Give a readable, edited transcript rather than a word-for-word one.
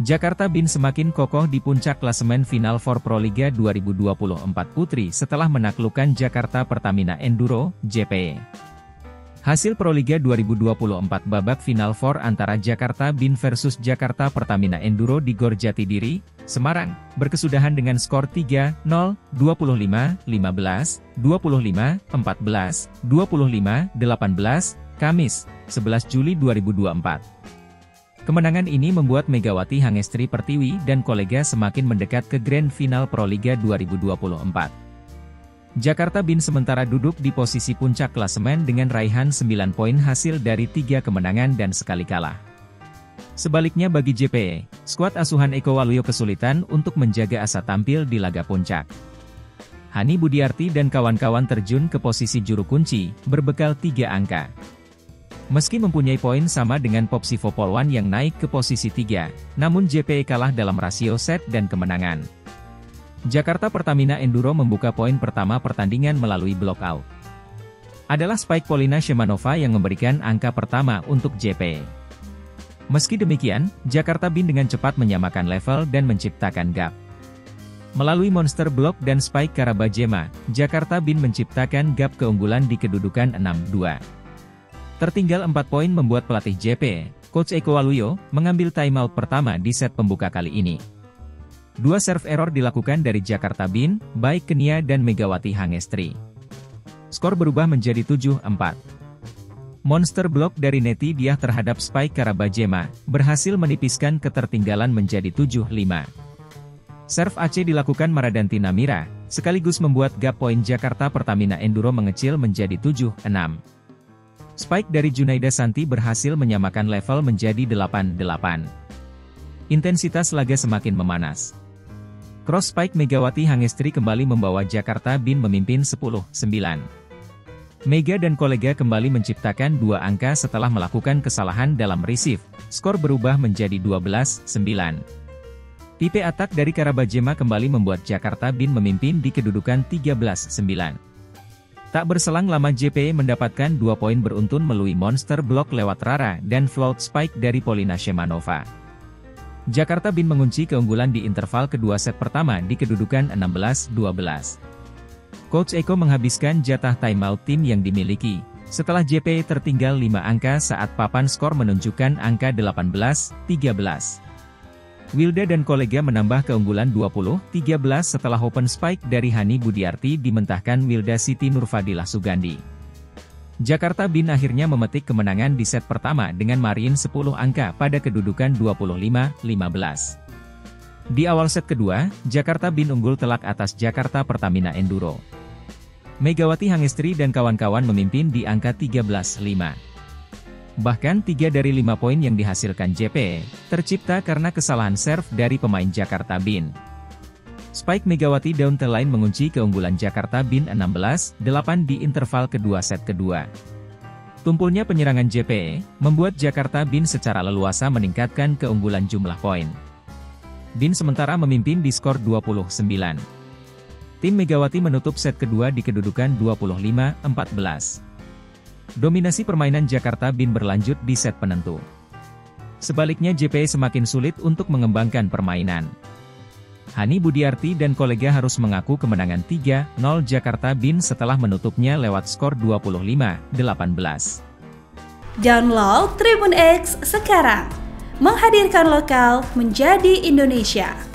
Jakarta Bin semakin kokoh di puncak klasemen final for Proliga 2024 Putri setelah menaklukkan Jakarta Pertamina Enduro, JPE. Hasil Proliga 2024 babak final for antara Jakarta Bin versus Jakarta Pertamina Enduro di GOR Jatidiri, Semarang, berkesudahan dengan skor 3-0, 25-15, 25-14, 25-18, Kamis, 11 Juli 2024. Kemenangan ini membuat Megawati Hangestri Pertiwi dan kolega semakin mendekat ke Grand Final Proliga 2024. Jakarta Bin sementara duduk di posisi puncak klasemen dengan raihan 9 poin hasil dari 3 kemenangan dan sekali kalah. Sebaliknya bagi JPE, skuad asuhan Eko Waluyo kesulitan untuk menjaga asa tampil di laga puncak. Hani Budiarti dan kawan-kawan terjun ke posisi juru kunci, berbekal 3 angka. Meski mempunyai poin sama dengan Popsivo Polwan yang naik ke posisi 3, namun JPE kalah dalam rasio set dan kemenangan. Jakarta Pertamina Enduro membuka poin pertama pertandingan melalui block-out. Adalah spike Polina Shemanova yang memberikan angka pertama untuk JPE. Meski demikian, Jakarta Bin dengan cepat menyamakan level dan menciptakan gap. Melalui monster block dan spike Karabajema, Jakarta Bin menciptakan gap keunggulan di kedudukan 6-2. Tertinggal 4 poin membuat pelatih JPE, Coach Eko Waluyo, mengambil timeout pertama di set pembuka kali ini. 2 serve error dilakukan dari Jakarta Bin, baik Kenia dan Megawati Hangestri. Skor berubah menjadi 7-4. Monster block dari Neti Diah terhadap spike Karabajema, berhasil menipiskan ketertinggalan menjadi 7-5. Serve AC dilakukan Maradantina Mira, sekaligus membuat gap poin Jakarta Pertamina Enduro mengecil menjadi 7-6. Spike dari Junaidah Santi berhasil menyamakan level menjadi 8-8. Intensitas laga semakin memanas. Cross spike Megawati Hangestri kembali membawa Jakarta Bin memimpin 10-9. Mega dan kolega kembali menciptakan 2 angka setelah melakukan kesalahan dalam receive, skor berubah menjadi 12-9. Tipe attack dari Karabajema kembali membuat Jakarta Bin memimpin di kedudukan 13-9. Tak berselang lama JPE mendapatkan 2 poin beruntun melalui monster block lewat Rara dan float spike dari Polina Shemanova. Jakarta Bin mengunci keunggulan di interval kedua set pertama di kedudukan 16-12. Coach Eko menghabiskan jatah timeout tim yang dimiliki, setelah JPE tertinggal 5 angka saat papan skor menunjukkan angka 18-13. Wilda dan kolega menambah keunggulan 20-13 setelah open spike dari Hani Budiarti dimentahkan Wilda Siti Nurfadilah Sugandi. Jakarta Bin akhirnya memetik kemenangan di set pertama dengan margin 10 angka pada kedudukan 25-15. Di awal set kedua, Jakarta Bin unggul telak atas Jakarta Pertamina Enduro. Megawati Hangestri dan kawan-kawan memimpin di angka 13-5. Bahkan 3 dari 5 poin yang dihasilkan JPE, tercipta karena kesalahan serve dari pemain Jakarta Bin. Spike Megawati down the line mengunci keunggulan Jakarta Bin 16-8 di interval kedua set kedua. Tumpulnya penyerangan JPE, membuat Jakarta Bin secara leluasa meningkatkan keunggulan jumlah poin. Bin sementara memimpin di skor 29. Tim Megawati menutup set kedua di kedudukan 25-14. Dominasi permainan Jakarta Bin berlanjut di set penentu. Sebaliknya JPE semakin sulit untuk mengembangkan permainan. Hani Budiarti dan kolega harus mengaku kemenangan 3-0 Jakarta Bin setelah menutupnya lewat skor 25-18. Download TribunX sekarang, menghadirkan lokal menjadi Indonesia.